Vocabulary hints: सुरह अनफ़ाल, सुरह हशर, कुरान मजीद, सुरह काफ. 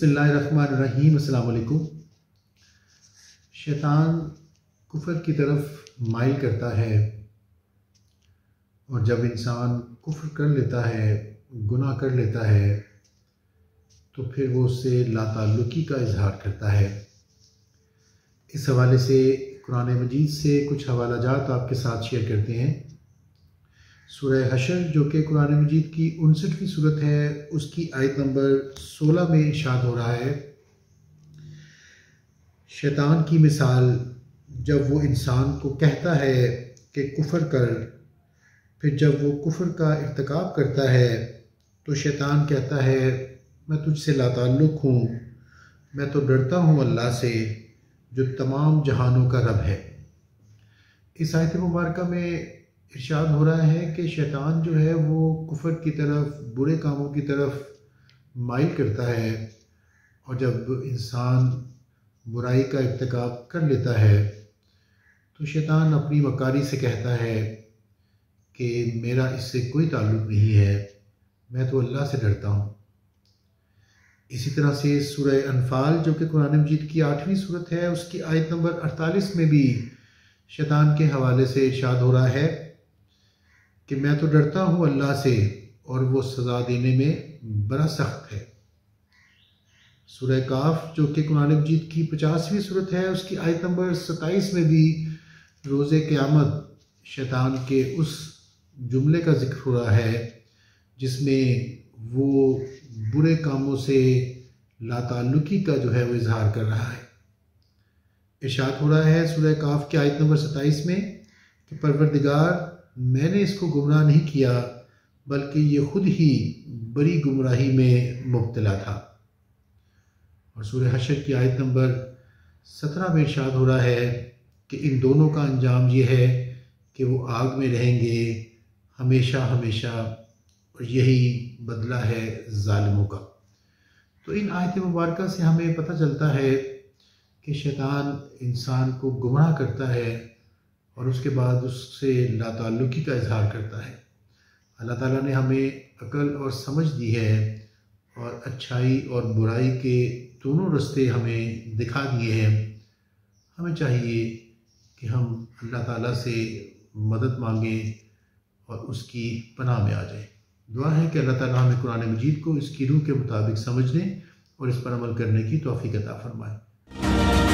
बिस्मिल्लाहिर्रहमानिर्रहीम। अस्सलाम वालेकुम। शैतान कुफर की तरफ माइल करता है और जब इंसान कुफर कर लेता है, गुनाह कर लेता है, तो फिर वो उससे लाताल्लुकी का इजहार करता है। इस हवाले से कुरान मजीद से कुछ हवालाजात आपके साथ शेयर करते हैं। सुरह हशर जो कि कुरान मजीद की 59वीं सूरत है, उसकी आयत नंबर 16 में इरशाद हो रहा है, शैतान की मिसाल जब वो इंसान को कहता है कि कुफर कर, फिर जब वो कुफर का इर्तिकाब करता है तो शैतान कहता है मैं तुझसे लाताल्लुक़ हूँ, मैं तो डरता हूँ अल्लाह से जो तमाम जहानों का रब है। इस आयत मुबारक में इरशाद हो रहा है कि शैतान जो है वो कुफर की तरफ, बुरे कामों की तरफ माइल करता है और जब इंसान बुराई का इर्तिकाब कर लेता है तो शैतान अपनी मकारी से कहता है कि मेरा इससे कोई ताल्लुक़ नहीं है, मैं तो अल्लाह से डरता हूँ। इसी तरह से सुरह अनफ़ाल जो कि कुरान मजीद की 8वीं सूरत है, उसकी आयत नंबर 48 में भी शैतान के हवाले से इरशाद हो रहा है कि मैं तो डरता हूँ अल्लाह से और वो सज़ा देने में बड़ा सख्त है। सुरह काफ जो कि कुरान मजीद की 50वीं सूरत है, उसकी आयत नंबर 27 में भी रोज़े क़यामत शैतान के उस जुमले का जिक्र हो रहा है जिसमें वो बुरे कामों से लाताल्लुकी का जो है वो इजहार कर रहा है। इरशाद हो रहा है सूरह काफ की आयत नंबर 27 में कि परवरदिगार मैंने इसको गुमराह नहीं किया बल्कि ये ख़ुद ही बड़ी गुमराही में मुब्तला था। और सूरह हशर की आयत नंबर 17 में इरशाद हो रहा है कि इन दोनों का अंजाम ये है कि वो आग में रहेंगे हमेशा हमेशा और यही बदला है ज़ालिमों का। तो इन आयत मुबारक से हमें पता चलता है कि शैतान इंसान को गुमराह करता है और उसके बाद उससे लाताल्लुकी का इजहार करता है। अल्लाह ताला ने हमें अकल और समझ दी है और अच्छाई और बुराई के दोनों रास्ते हमें दिखा दिए हैं। हमें चाहिए कि हम अल्लाह ताला से मदद मांगें और उसकी पनाह में आ जाएं। दुआ है कि अल्लाह ताला हमें कुरान मजीद को इसकी रूह के मुताबिक समझने और इस पर अमल करने की तौफीक अता फरमाए।